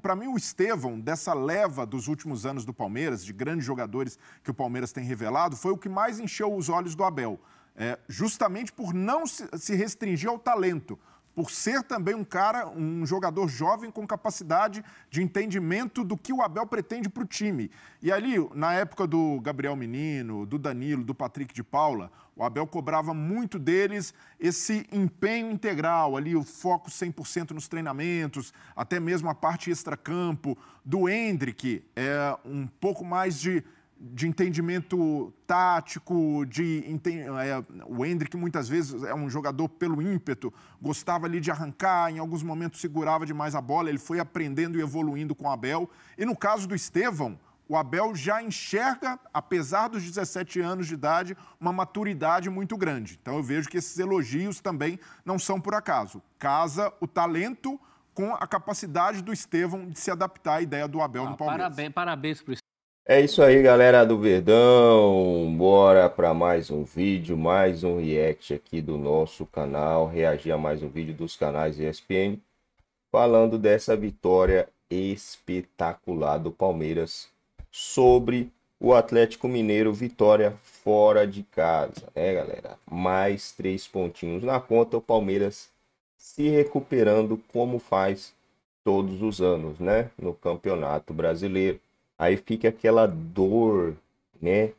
Para mim, o Estevão, dessa leva dos últimos anos do Palmeiras, de grandes jogadores que o Palmeiras tem revelado, foi o que mais encheu os olhos do Abel, justamente por não se restringir ao talento, por ser também um jogador jovem com capacidade de entendimento do que o Abel pretende para o time. E ali, na época do Gabriel Menino, do Danilo, do Patrick de Paula, o Abel cobrava muito deles esse empenho integral, ali o foco 100% nos treinamentos, até mesmo a parte extracampo. Do Endrick, um pouco mais de entendimento tático, o Endrick muitas vezes é um jogador pelo ímpeto, gostava ali de arrancar, em alguns momentos segurava demais a bola, ele foi aprendendo e evoluindo com o Abel. E no caso do Estevão, o Abel já enxerga, apesar dos 17 anos de idade, uma maturidade muito grande. Então eu vejo que esses elogios também não são por acaso. Casa o talento com a capacidade do Estevão de se adaptar à ideia do Abel no Palmeiras. Parabéns para o Estevão. É isso aí, galera do Verdão, bora para mais um vídeo, mais um react aqui do nosso canal, reagir a mais um vídeo dos canais ESPN, falando dessa vitória espetacular do Palmeiras sobre o Atlético Mineiro, vitória fora de casa, né galera? Mais 3 pontinhos na conta, o Palmeiras se recuperando como faz todos os anos, né? No Campeonato Brasileiro. Aí fica aquela dor, né?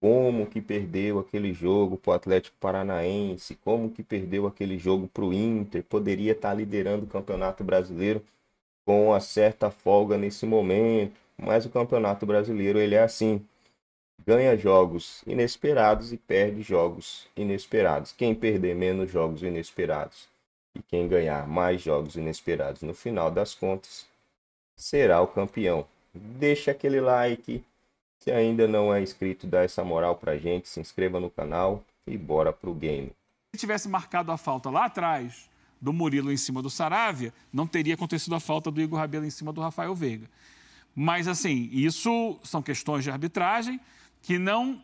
Como que perdeu aquele jogo para o Atlético Paranaense? Como que perdeu aquele jogo para o Inter? Poderia estar liderando o Campeonato Brasileiro com uma certa folga nesse momento. Mas o Campeonato Brasileiro, ele é assim. Ganha jogos inesperados e perde jogos inesperados. Quem perder menos jogos inesperados e quem ganhar mais jogos inesperados, no final das contas, será o campeão. Deixa aquele like, se ainda não é inscrito, dá essa moral pra gente, se inscreva no canal e bora pro game. Se tivesse marcado a falta lá atrás do Murilo em cima do Saravia, não teria acontecido a falta do Igor Rabelo em cima do Rafael Veiga. Mas assim, isso são questões de arbitragem que não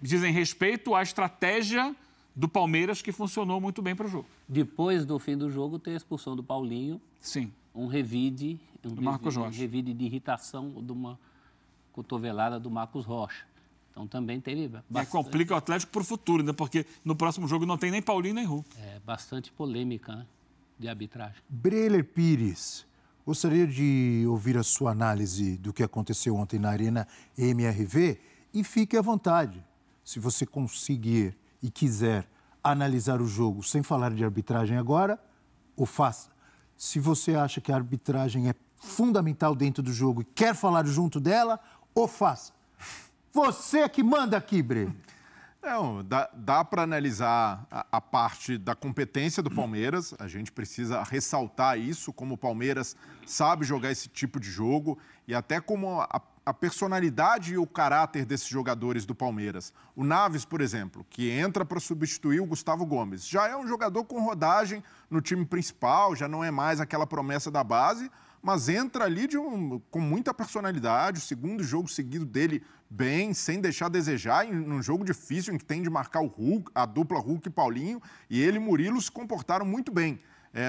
dizem respeito à estratégia do Palmeiras, que funcionou muito bem para o jogo. Depois do fim do jogo, tem a expulsão do Paulinho. Sim. Um revide, um revide de irritação de uma cotovelada do Marcos Rocha. Então também teve bastante... complica o Atlético para o futuro, né? Porque no próximo jogo não tem nem Paulinho nem Hulk. É bastante polêmica, né? De arbitragem. Breiller Pires, gostaria de ouvir a sua análise do que aconteceu ontem na Arena MRV e fique à vontade. Se você conseguir e quiser analisar o jogo sem falar de arbitragem agora, o faça. Se você acha que a arbitragem é fundamental dentro do jogo e quer falar junto dela, ou faça. Você que manda aqui, Breno. Não, dá para analisar a parte da competência do Palmeiras. A gente precisa ressaltar isso, como o Palmeiras sabe jogar esse tipo de jogo e até como a personalidade e o caráter desses jogadores do Palmeiras. O Naves, por exemplo, que entra para substituir o Gustavo Gomes, já é um jogador com rodagem no time principal, já não é mais aquela promessa da base, mas entra ali com muita personalidade, o segundo jogo seguido dele bem, sem deixar a desejar, em um jogo difícil em que tem de marcar o Hulk, a dupla Hulk e Paulinho, e ele e Murilo se comportaram muito bem.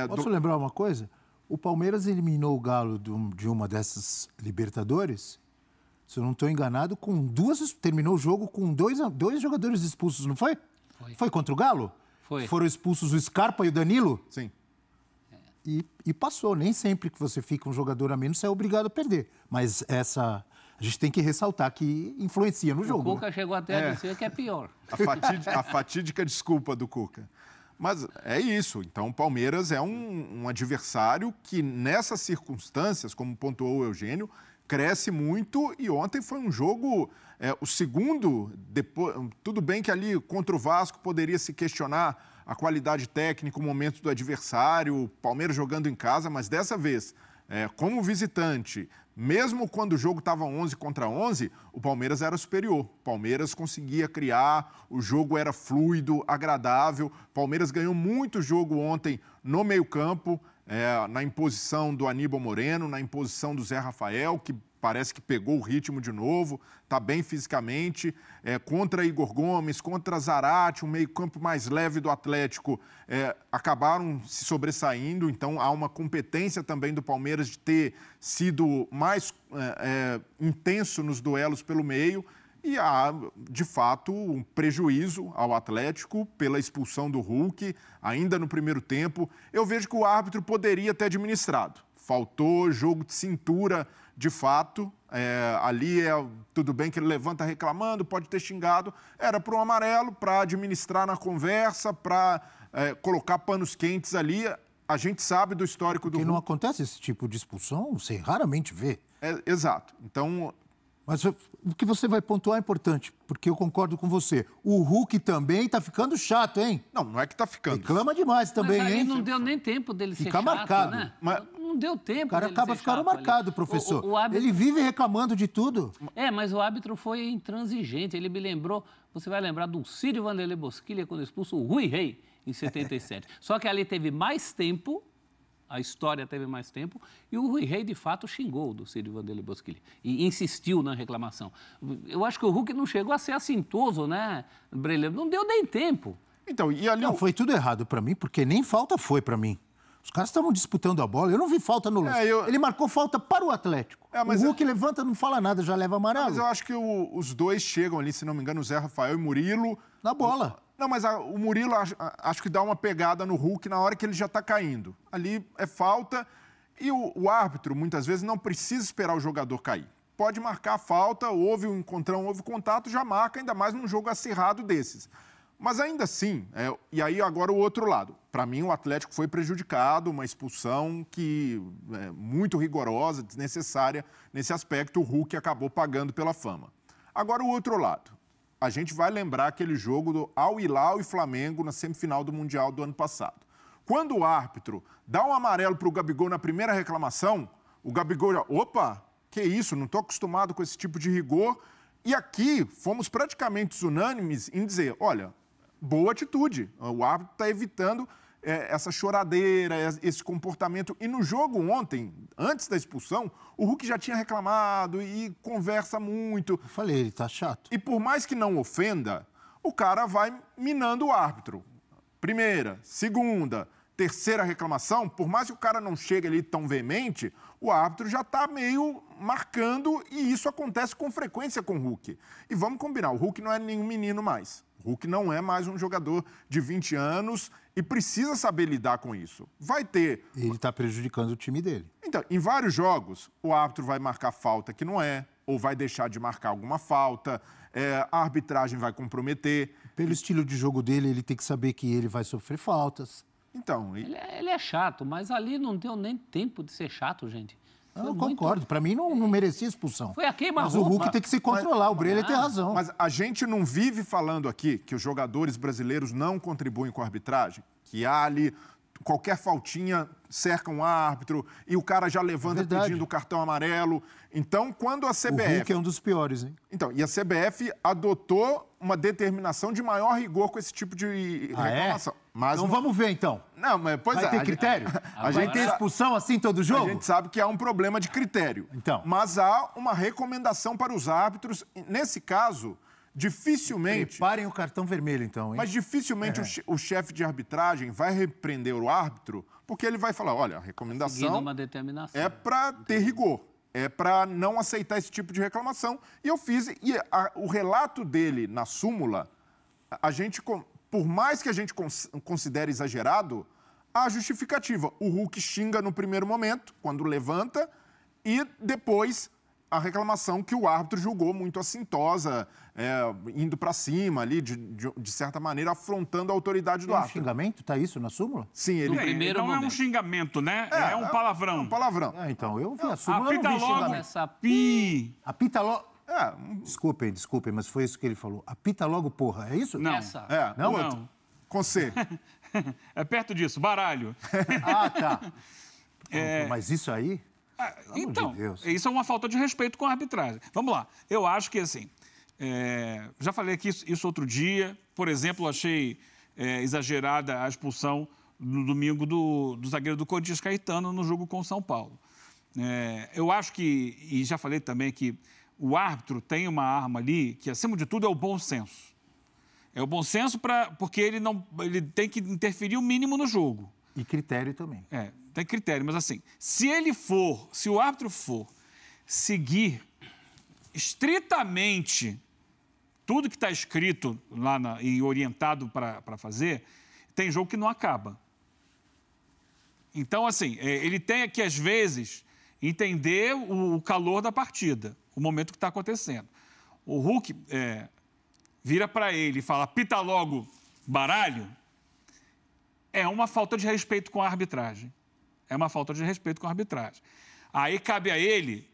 Posso lembrar uma coisa? O Palmeiras eliminou o Galo de uma dessas Libertadores... Se eu não estou enganado, terminou o jogo com dois jogadores expulsos, não foi? Foi contra o Galo? Foi. Foram expulsos o Scarpa e o Danilo? Sim. E passou. Nem sempre que você fica um jogador a menos, você é obrigado a perder. Mas essa... A gente tem que ressaltar que influencia no jogo. O Cuca chegou até a dizer que é pior. A fatídica desculpa do Cuca. Mas é isso. Então, o Palmeiras é um adversário que, nessas circunstâncias, como pontuou o Eugênio, cresce muito, e ontem foi um jogo, o segundo, depois, tudo bem que ali contra o Vasco poderia se questionar a qualidade técnica, o momento do adversário, o Palmeiras jogando em casa, mas dessa vez, como visitante, mesmo quando o jogo estava 11 contra 11, o Palmeiras era superior. O Palmeiras conseguia criar, o jogo era fluido, agradável, o Palmeiras ganhou muito jogo ontem no meio-campo, na imposição do Aníbal Moreno, na imposição do Zé Rafael, que parece que pegou o ritmo de novo, está bem fisicamente, contra Igor Gomes, contra Zarate, o meio-campo mais leve do Atlético, acabaram se sobressaindo. Então, há uma competência também do Palmeiras de ter sido mais intenso nos duelos pelo meio. E há, de fato, um prejuízo ao Atlético pela expulsão do Hulk, ainda no primeiro tempo. Eu vejo que o árbitro poderia ter administrado. Faltou jogo de cintura, de fato. Ali tudo bem que ele levanta reclamando, pode ter xingado. Era para um amarelo, para administrar na conversa, para colocar panos quentes ali. A gente sabe do histórico do Hulk. Porque não acontece esse tipo de expulsão, você raramente vê. Exato. Então... Mas o que você vai pontuar é importante, porque eu concordo com você. O Hulk também tá ficando chato, hein? Não, não é que tá ficando. Reclama demais também, mas aí, hein? Não deu nem tempo dele ser chato, marcado, né? Mas... Não deu tempo. O cara acaba ficando marcado, ali, professor. O árbitro... Ele vive reclamando de tudo. Mas o árbitro foi intransigente. Ele me lembrou, você vai lembrar do Cyro Vanderley Bosquilha quando expulsou o Rui Rei em 77. Só que ali teve mais tempo... A história teve mais tempo e o Rui Rei, de fato, xingou do Cyro Vanderley Bosquilha e insistiu na reclamação. Eu acho que o Hulk não chegou a ser assintoso, né, Breiller? Não deu nem tempo. Então, e ali... Não, foi tudo errado para mim, porque nem falta foi para mim. Os caras estavam disputando a bola, eu não vi falta no lance. Ele marcou falta para o Atlético. Mas o Hulk levanta, não fala nada, já leva amarelo. Mas eu acho que os dois chegam ali, se não me engano, o Zé Rafael e Murilo... Na bola. Não, mas o Murilo acho que dá uma pegada no Hulk na hora que ele já está caindo. Ali é falta e o árbitro, muitas vezes, não precisa esperar o jogador cair. Pode marcar a falta, houve um encontrão, houve contato, já marca, ainda mais num jogo acirrado desses. Mas ainda assim, e aí agora o outro lado. Para mim, o Atlético foi prejudicado, uma expulsão que é muito rigorosa, desnecessária. Nesse aspecto, o Hulk acabou pagando pela fama. Agora o outro lado. A gente vai lembrar aquele jogo do Al-Hilal e Flamengo na semifinal do Mundial do ano passado. Quando o árbitro dá um amarelo para o Gabigol na primeira reclamação, o Gabigol já, opa, que isso, não estou acostumado com esse tipo de rigor. E aqui fomos praticamente unânimes em dizer, olha, boa atitude, o árbitro está evitando essa choradeira, esse comportamento. E no jogo ontem, antes da expulsão, o Hulk já tinha reclamado e conversa muito. Eu falei, ele tá chato. E por mais que não ofenda, o cara vai minando o árbitro. Primeira, segunda, terceira reclamação, por mais que o cara não chegue ali tão veemente, o árbitro já tá meio marcando e isso acontece com frequência com o Hulk. E vamos combinar, o Hulk não é nenhum menino mais. O Hulk não é mais um jogador de 20 anos e precisa saber lidar com isso. Vai ter... Ele está prejudicando o time dele. Então, em vários jogos, o árbitro vai marcar falta que não é, ou vai deixar de marcar alguma falta, a arbitragem vai comprometer. Pelo estilo de jogo dele, ele tem que saber que ele vai sofrer faltas. Então... Ele é chato, mas ali não deu nem tempo de ser chato, gente. Eu concordo, para mim não merecia expulsão. Foi a queima-roupa. Mas o Hulk tem que se controlar, o Breiller tem razão. Mas a gente não vive falando aqui que os jogadores brasileiros não contribuem com a arbitragem, que há ali qualquer faltinha cerca um árbitro e o cara já levanta pedindo o cartão amarelo. Então, quando a CBF... O Hulk é um dos piores, hein? Então, e a CBF adotou uma determinação de maior rigor com esse tipo de reclamação. Mas então vamos ver, então. Não, mas pois vai ter critério? A gente tem expulsão assim todo jogo? A gente sabe que há um problema de critério. Então. Mas há uma recomendação para os árbitros. Nesse caso, dificilmente... Preparem o cartão vermelho, então, hein? Mas dificilmente o chefe de arbitragem vai repreender o árbitro, porque ele vai falar, olha, a recomendação uma determinação. É para ter rigor. É para não aceitar esse tipo de reclamação. E eu fiz, e o relato dele na súmula, a gente, por mais que a gente considere exagerado, há justificativa. O Hulk xinga no primeiro momento, quando levanta, e depois a reclamação que o árbitro julgou muito assintosa, indo para cima ali, de certa maneira, afrontando a autoridade do árbitro. É um xingamento? Tá isso na súmula? Sim, ele... Então momento. É um xingamento, né? É um palavrão. É um palavrão. Então, eu vi a súmula, apita não vi logo. Xingamento. Essa pi... Apita logo... Desculpem, mas foi isso que ele falou. Apita logo, porra. É isso? Não. Essa. Não? Outro. Com C. É perto disso, baralho. Tá. Mas isso aí... Então, isso é uma falta de respeito com a arbitragem. Vamos lá, eu acho que assim, já falei aqui isso outro dia, por exemplo, achei exagerada a expulsão no domingo do zagueiro do Corinthians, Caetano, no jogo com o São Paulo. Eu acho que, e já falei também, que o árbitro tem uma arma ali que, acima de tudo, é o bom senso. É o bom senso porque ele tem que interferir o mínimo no jogo. E critério também. Tem critério, mas assim, se o árbitro for seguir estritamente tudo que está escrito lá e orientado para fazer, tem jogo que não acaba. Então, assim, ele tem que, às vezes, entender o calor da partida, o momento que está acontecendo. O Hulk vira para ele e fala, pita logo, baralho, é uma falta de respeito com a arbitragem. É uma falta de respeito com a arbitragem. Aí cabe a ele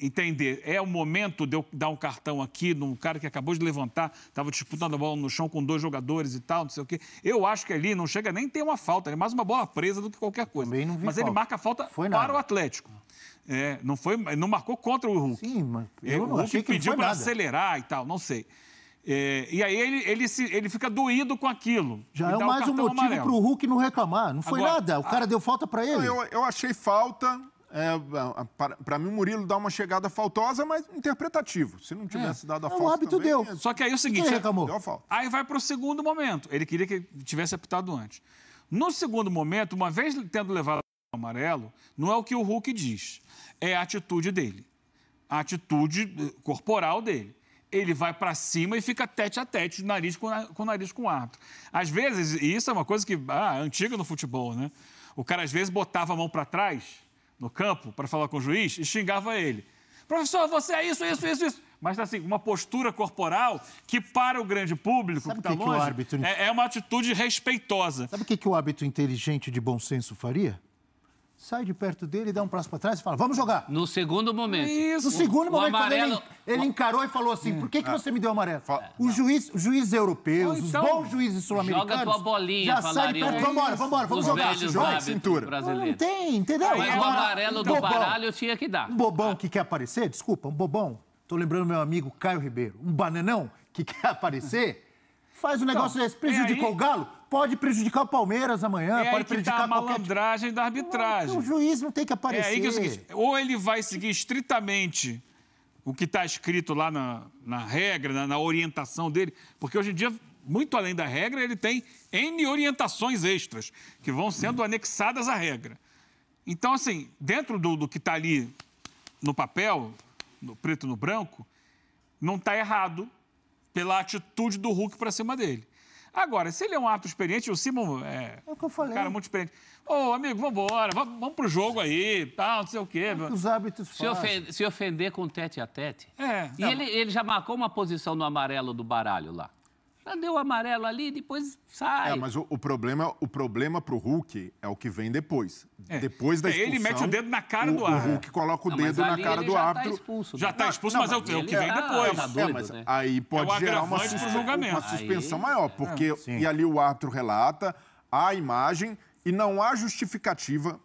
entender, é o momento de eu dar um cartão aqui num cara que acabou de levantar, estava disputando a bola no chão com dois jogadores e tal, não sei o quê. Eu acho que ali não chega nem ter uma falta, é mais uma bola presa do que qualquer coisa. Mas ele marca a falta para o Atlético. Não marcou contra o Hulk. Sim, mas o Hulk pediu para acelerar e tal, não sei. E aí ele fica doído com aquilo. Já é mais um motivo para o Hulk não reclamar. Não foi nada, o cara deu falta para ele. Eu achei falta. Para mim, o Murilo dá uma chegada faltosa, mas interpretativo. Se não tivesse dado a falta. O hábito deu. Só que aí é o seguinte: deu a falta. Aí vai para o segundo momento. Ele queria que tivesse apitado antes. No segundo momento, uma vez tendo levado o amarelo, não é o que o Hulk diz, é a atitude dele, a atitude corporal dele. Ele vai para cima e fica tete a tete, nariz com nariz com o árbitro. Às vezes, e isso é uma coisa que é antiga no futebol, né? O cara às vezes botava a mão para trás no campo para falar com o juiz e xingava ele. Professor, você é isso, isso, isso, isso. Mas assim, uma postura corporal que para o grande público que está longe, é uma atitude respeitosa. Sabe o que o árbitro inteligente de bom senso faria? Sai de perto dele, dá um passo para trás e fala, vamos jogar. No segundo momento. Isso. No segundo momento, amarelo, quando ele encarou e falou assim, por que você me deu amarelo? Os juízes europeus, então, os bons juízes sul-americanos... Joga tua bolinha, já sai de perto, vamos jogar. Joga a cintura. Não tem, entendeu? Mas o amarelo do baralho eu tinha que dar. Um bobão que quer aparecer, desculpa, um bobão. Tô lembrando meu amigo Caio Ribeiro. Um bananão que quer aparecer... Faz um negócio desse, prejudicou o Galo, pode prejudicar o Palmeiras amanhã, pode prejudicar tá a malandragem da arbitragem. O juiz não tem que aparecer. Aí que é o seguinte, ou ele vai seguir estritamente o que está escrito lá na regra, na orientação dele, porque hoje em dia, muito além da regra, ele tem N orientações extras que vão sendo anexadas à regra. Então, assim, dentro do que está ali no papel, no preto no branco, não está errado pela atitude do Hulk para cima dele. Agora, se ele é um árbitro experiente, o Simon é o que eu falei. Um cara muito experiente. Ô, amigo, vambora, vamos pro jogo aí, tal, não sei o quê. É que os hábitos se ofender com tete a tete. E ele já marcou uma posição no amarelo do baralho lá. Já deu o amarelo ali, depois sai. Mas o problema pro Hulk é o que vem depois. Depois da expulsão... Ele mete o dedo na cara do árbitro. O Hulk coloca o dedo na cara do árbitro. Já tá expulso, mas é o que vem depois. Aí pode gerar uma suspensão maior, porque... E ali o árbitro relata, há imagem e não há justificativa...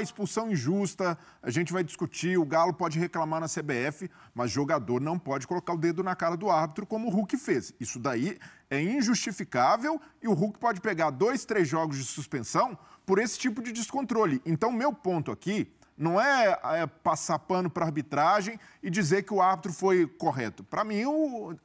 expulsão injusta, a gente vai discutir, o Galo pode reclamar na CBF, mas jogador não pode colocar o dedo na cara do árbitro como o Hulk fez. Isso daí é injustificável e o Hulk pode pegar 2, 3 jogos de suspensão por esse tipo de descontrole. Então, meu ponto aqui não é passar pano para a arbitragem e dizer que o árbitro foi correto. Para mim,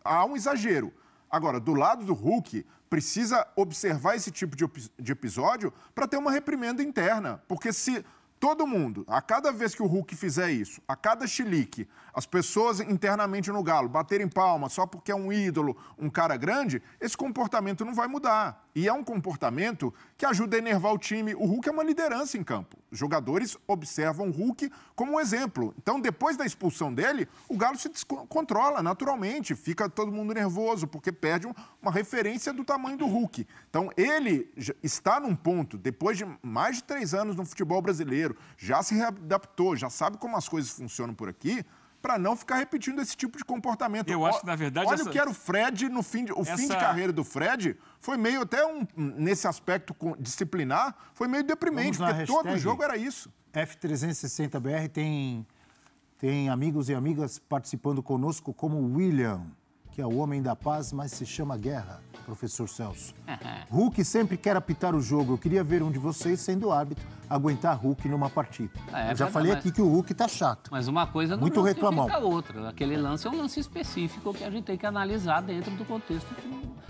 há um exagero. Agora, do lado do Hulk, precisa observar esse tipo de episódio para ter uma reprimenda interna. Porque se todo mundo, a cada vez que o Hulk fizer isso, a cada chilique, as pessoas internamente no Galo baterem palma só porque é um ídolo, um cara grande, esse comportamento não vai mudar. E é um comportamento que ajuda a enervar o time. O Hulk é uma liderança em campo. Os jogadores observam o Hulk como um exemplo. Então, depois da expulsão dele, o Galo se descontrola naturalmente. Fica todo mundo nervoso, porque perde uma referência do tamanho do Hulk. Então, ele está num ponto, depois de mais de 3 anos no futebol brasileiro, já se readaptou, já sabe como as coisas funcionam por aqui, para não ficar repetindo esse tipo de comportamento. Eu acho que, na verdade... Olha o que era o Fred, fim de carreira do Fred, foi meio até, nesse aspecto disciplinar, foi meio deprimente, porque todo jogo era isso. F360BR tem amigos e amigas participando conosco, como o William, que Hulk é o homem da paz, mas se chama guerra, professor Celso. Hulk sempre quer apitar o jogo. Eu queria ver um de vocês, sendo árbitro, aguentar Hulk numa partida. É, eu já falei aqui que o Hulk tá chato. Mas uma coisa não justifica a outra. Aquele lance é um lance específico que a gente tem que analisar dentro do contexto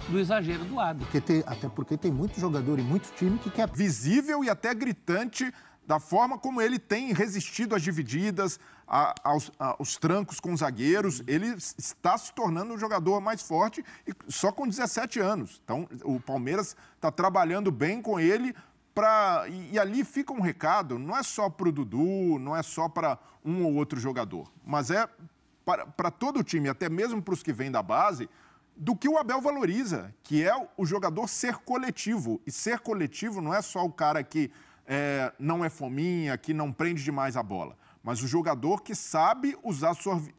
do exagero do árbitro. Até porque tem muito jogador e muito time que quer... Visível e até gritante da forma como ele tem resistido às divididas, aos trancos com zagueiros. Ele está se tornando um jogador mais forte e só com 17 anos. Então, o Palmeiras está trabalhando bem com ele. E ali fica um recado, não é só para o Dudu, não é só para um ou outro jogador, mas é para todo o time, até mesmo para os que vêm da base, do que o Abel valoriza, que é o jogador ser coletivo. E ser coletivo não é só o cara que não é fominha, que não prende demais a bola, mas o jogador que sabe usar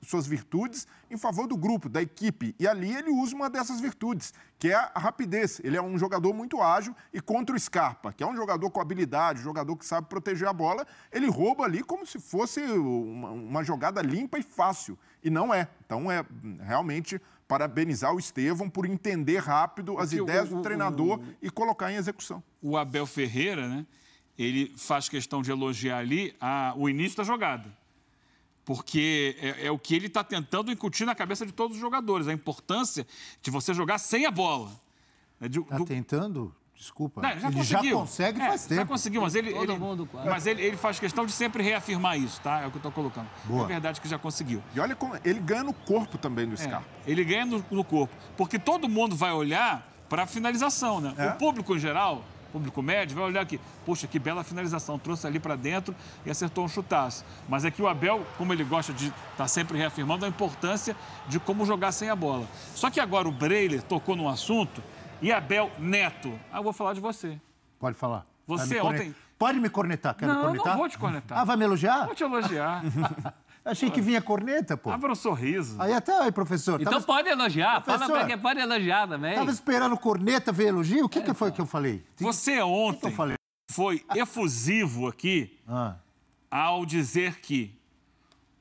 suas virtudes em favor do grupo, da equipe. E ali ele usa uma dessas virtudes, que é a rapidez. Ele é um jogador muito ágil e contra o Scarpa, que é um jogador com habilidade, um jogador que sabe proteger a bola, ele rouba ali como se fosse uma jogada limpa e fácil. E não é. Então é realmente parabenizar o Estevão por entender rápido as ideias do treinador e colocar em execução. O Abel Ferreira, né? Ele faz questão de elogiar ali o início da jogada, porque é o que ele está tentando incutir na cabeça de todos os jogadores, a importância de você jogar sem a bola. Está tentando? Desculpa. Não, ele já consegue faz tempo. Já conseguiu, mas ele faz questão de sempre reafirmar isso, tá? É o que eu estou colocando. Boa. É verdade que já conseguiu. E olha como ele ganha no corpo também do Scarpa. Ele ganha no corpo, porque todo mundo vai olhar para a finalização, né? O público em geral... Público médio vai olhar aqui, poxa, que bela finalização, trouxe ali para dentro e acertou um chutaço. Mas é que o Abel, como ele gosta de estar sempre reafirmando a importância de como jogar sem a bola. Só que agora o Breiller tocou num assunto e Abel Neto, eu vou falar de você. Pode falar. Você ontem... Pode me cornetar, quer me cornetar? Não, não vou te cornetar. Ah, vai me elogiar? Vou te elogiar. Achei que vinha corneta, pô. Abra um sorriso. Aí até, aí, professor. Então pode elogiar, professor, fala pra quem pode elogiar também. Tava esperando corneta ver elogio? O que, que foi que eu falei? Você ontem foi efusivo aqui ao dizer que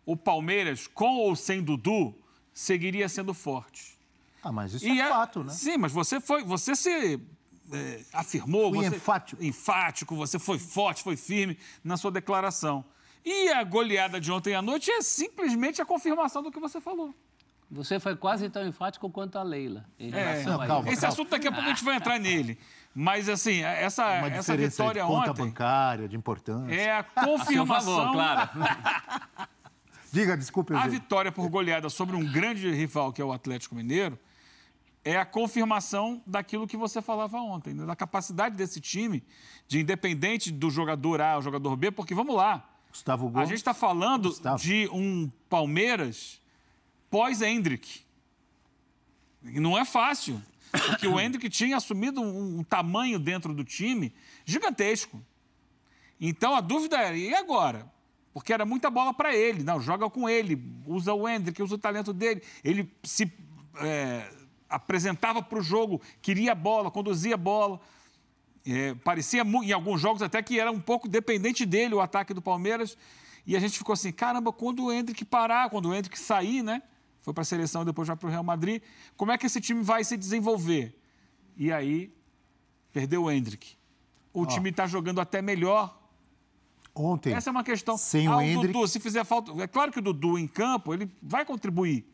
o Palmeiras, com ou sem Dudu, seguiria sendo forte. Ah, mas isso é fato, né? Sim, mas você se afirmou... Fui enfático. Enfático, você foi forte, foi firme na sua declaração. E a goleada de ontem à noite é simplesmente a confirmação do que você falou. Você foi quase tão enfático quanto a Leila. Calma, esse assunto daqui a pouco a gente vai entrar nele. Mas, assim, essa vitória ontem... Conta bancária, de importância. É a confirmação... Por favor, claro. Diga, desculpe. A vitória por goleada sobre um grande rival, que é o Atlético Mineiro, é a confirmação daquilo que você falava ontem, né? Da capacidade desse time, de independente do jogador A ao jogador B, porque, vamos lá, Gustavo Gomes. A gente está falando de um Palmeiras pós-Endrick. Não é fácil, porque o Endrick tinha assumido um tamanho dentro do time gigantesco. Então a dúvida era, e agora? Porque era muita bola para ele. Não, joga com ele, usa o Endrick, usa o talento dele. Ele se apresentava para o jogo, queria a bola, conduzia a bola. Parecia, em alguns jogos, até que era um pouco dependente dele, o ataque do Palmeiras. E a gente ficou assim, caramba, quando o Endrick parar, quando o Endrick sair, né? Foi para a seleção e depois vai para o Real Madrid. Como é que esse time vai se desenvolver? E aí, perdeu o Endrick. O time está jogando até melhor. Ontem, essa é uma questão. Sem o Endrick... Dudu, se fizer falta... É claro que o Dudu em campo, ele vai contribuir,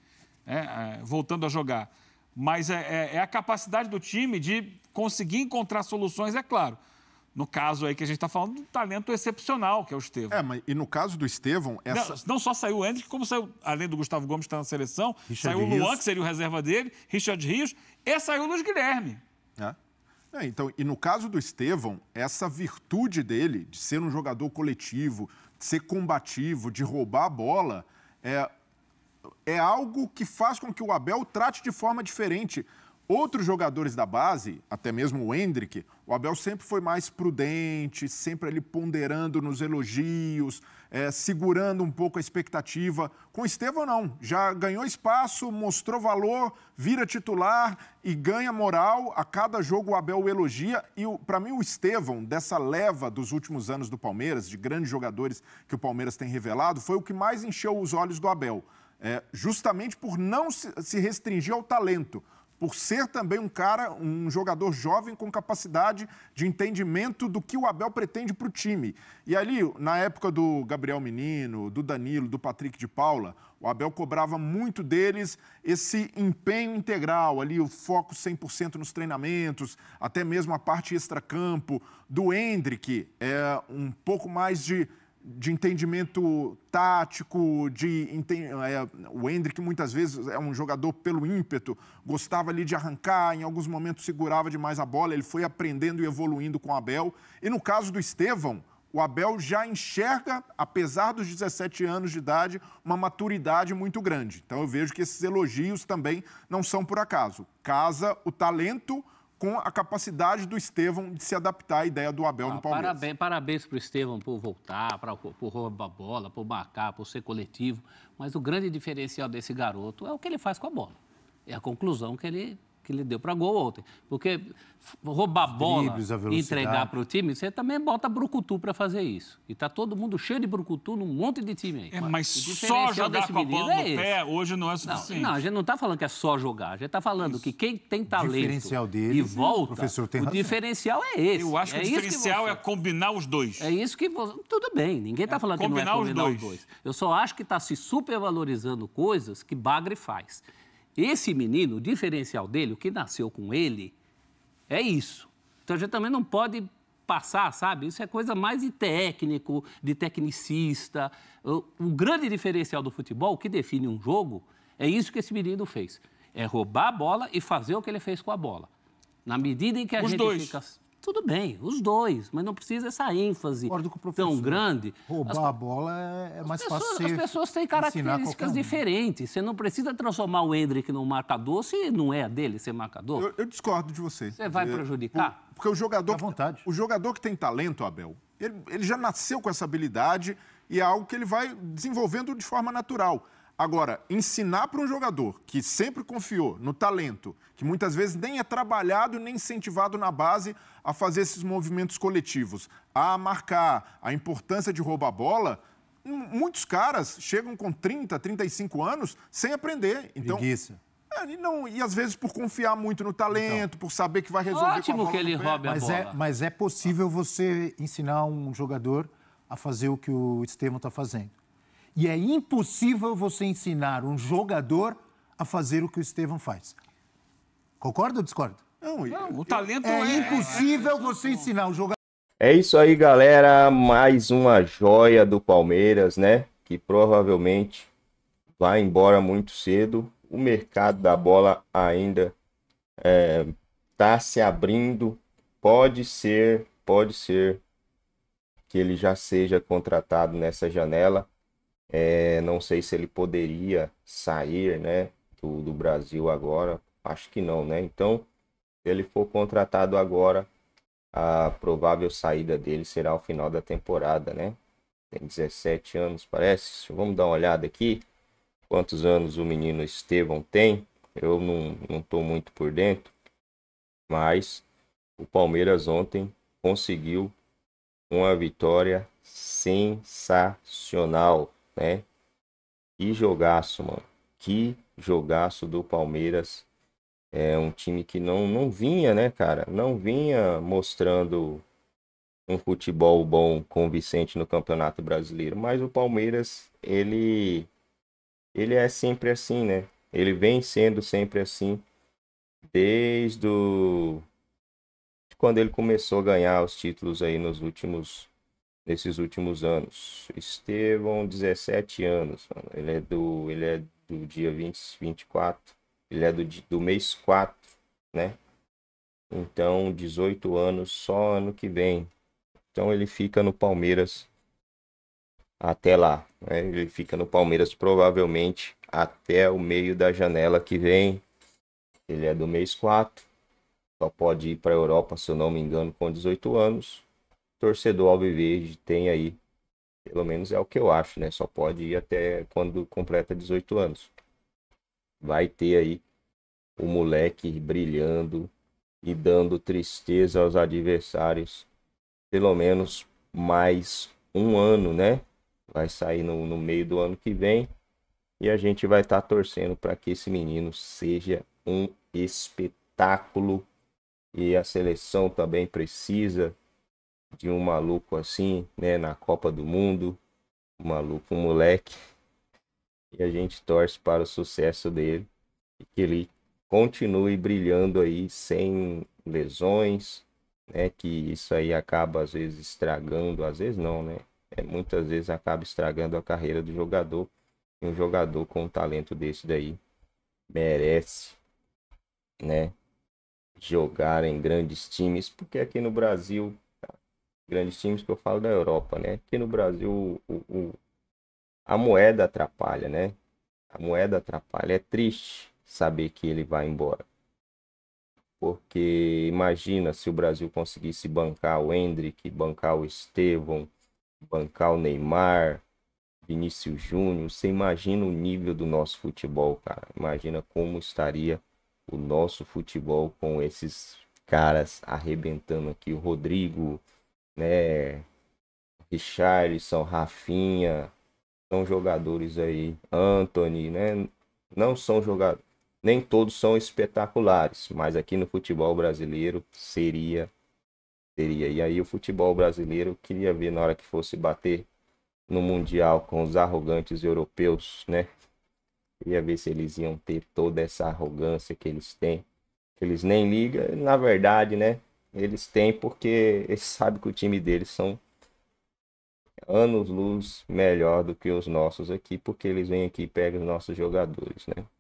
voltando a jogar. Mas é a capacidade do time de... conseguir encontrar soluções, é claro. No caso aí que a gente está falando, um talento excepcional, que é o Estevão. E no caso do Estevão... Não só saiu o Endrick, como saiu, além do Gustavo Gomes que está na seleção, Richard saiu o Luan, que seria o reserva dele, Richard Rios, e saiu o Luiz Guilherme. Então, e no caso do Estevão, essa virtude dele, de ser um jogador coletivo, de ser combativo, de roubar a bola, é algo que faz com que o Abel trate de forma diferente. Outros jogadores da base, até mesmo o Endrick, o Abel sempre foi mais prudente, sempre ali ponderando nos elogios, segurando um pouco a expectativa. Com o Estevão, não. Já ganhou espaço, mostrou valor, vira titular e ganha moral. A cada jogo o Abel elogia. E para mim o Estevão, dessa leva dos últimos anos do Palmeiras, de grandes jogadores que o Palmeiras tem revelado, foi o que mais encheu os olhos do Abel. justamente por não se restringir ao talento, por ser também um cara, um jogador jovem com capacidade de entendimento do que o Abel pretende para o time. E ali, na época do Gabriel Menino, do Danilo, do Patrick de Paula, o Abel cobrava muito deles esse empenho integral, ali o foco 100% nos treinamentos, até mesmo a parte extracampo. Do Endrick, um pouco mais de entendimento tático, o Endrick muitas vezes é um jogador pelo ímpeto, gostava ali de arrancar, em alguns momentos segurava demais a bola, ele foi aprendendo e evoluindo com o Abel. E no caso do Estevão, o Abel já enxerga, apesar dos 17 anos de idade, uma maturidade muito grande. Então eu vejo que esses elogios também não são por acaso. Casa o talento com a capacidade do Estevão de se adaptar à ideia do Abel no Palmeiras. Parabéns para o Estevão por voltar, por roubar a bola, por marcar, por ser coletivo. Mas o grande diferencial desse garoto é o que ele faz com a bola. É a conclusão que ele deu para gol ontem. Porque roubar dribles, a bola e entregar para o time, você também bota brucutu para fazer isso. E tá todo mundo cheio de brucutu num monte de time aí. Mas só jogar com a bola no pé hoje não é suficiente. Não, a gente não tá falando que é só jogar. A gente tá falando que quem tem talento diferencial deles, e volta, professor, tem o diferencial é esse. Eu acho que o diferencial é combinar os dois. É isso que... Tudo bem, ninguém tá falando que não é combinar os dois. Eu só acho que tá se supervalorizando coisas que bagre faz. Esse menino, o diferencial dele, o que nasceu com ele, é isso. Então, a gente também não pode passar, sabe? Isso é coisa mais de técnico, de tecnicista. O grande diferencial do futebol, o que define um jogo, é isso que esse menino fez. É roubar a bola e fazer o que ele fez com a bola. Na medida em que a gente fica... Tudo bem, os dois, mas não precisa essa ênfase tão grande. Roubar a bola é mais fácil. As pessoas têm características diferentes. Você não precisa transformar o Endrick num marcador se não é a dele ser marcador. Eu discordo de você. Você vai prejudicar? Porque o jogador que tem talento, Abel, ele já nasceu com essa habilidade e é algo que ele vai desenvolvendo de forma natural. Agora, ensinar para um jogador que sempre confiou no talento, que muitas vezes nem é trabalhado nem incentivado na base a fazer esses movimentos coletivos, a marcar, a importância de roubar a bola, muitos caras chegam com 30, 35 anos sem aprender. Então, preguiça. E às vezes por confiar muito no talento, por saber que vai resolver com a bola. Ótimo que ele roube a bola. Mas é possível você ensinar um jogador a fazer o que o Estevão está fazendo. E é impossível você ensinar um jogador a fazer o que o Estevão faz. Concorda ou discorda? Não, o talento é impossível você ensinar um jogador. É isso aí, galera. Mais uma joia do Palmeiras, né? Que provavelmente vai embora muito cedo. O mercado da bola ainda tá se abrindo. Pode ser que ele já seja contratado nessa janela. Não sei se ele poderia sair, né, do Brasil agora, acho que não, né? Então, se ele for contratado agora, a provável saída dele será ao final da temporada, né? Tem 17 anos, parece. Vamos dar uma olhada aqui, quantos anos o menino Estevão tem. Eu não estou muito por dentro, mas o Palmeiras ontem conseguiu uma vitória sensacional, né? Que jogaço, mano. Que jogaço do Palmeiras. É um time que não vinha, né, cara? Não vinha mostrando um futebol bom convincente no Campeonato Brasileiro. Mas o Palmeiras, ele é sempre assim, né? Ele vem sendo sempre assim desde quando ele começou a ganhar os títulos aí nesses últimos anos. Estevão, 17 anos, mano. Ele é do dia 24, ele é do mês 4, né? Então, 18 anos só ano que vem. Então, ele fica no Palmeiras até lá, né? Ele fica no Palmeiras provavelmente até o meio da janela que vem. Ele é do mês 4, só pode ir para a Europa, se eu não me engano, com 18 anos. Torcedor alviverde tem aí, pelo menos é o que eu acho, né? Só pode ir até quando completa 18 anos. Vai ter aí o moleque brilhando e dando tristeza aos adversários, pelo menos mais um ano, né? Vai sair no meio do ano que vem. E a gente vai estar torcendo para que esse menino seja um espetáculo. E a seleção também precisa de um maluco assim, né? Na Copa do Mundo. Um maluco, um moleque. E a gente torce para o sucesso dele. E que ele continue brilhando aí sem lesões, né? Que isso aí acaba às vezes estragando. Às vezes não, né? Muitas vezes acaba estragando a carreira do jogador. E um jogador com um talento desse daí merece, né? Jogar em grandes times, porque aqui no Brasil, grandes times que eu falo da Europa, né? Aqui no Brasil a moeda atrapalha, né? A moeda atrapalha. É triste saber que ele vai embora, porque imagina se o Brasil conseguisse bancar o Endrick, bancar o Estevão, bancar o Neymar, Vinícius Júnior. Você imagina o nível do nosso futebol, cara. Imagina como estaria o nosso futebol com esses caras arrebentando aqui. O Rodrigo, né? Richarlison, Rafinha, são jogadores aí. Antony, né? Não são jogadores, nem todos são espetaculares, mas aqui no futebol brasileiro seria. E aí o futebol brasileiro eu queria ver na hora que fosse bater no Mundial com os arrogantes europeus, né? Queria ver se eles iam ter toda essa arrogância que eles têm. Eles nem ligam, na verdade, né? Eles têm porque eles sabem que o time deles são anos-luz melhor do que os nossos aqui, porque eles vêm aqui e pegam os nossos jogadores, né?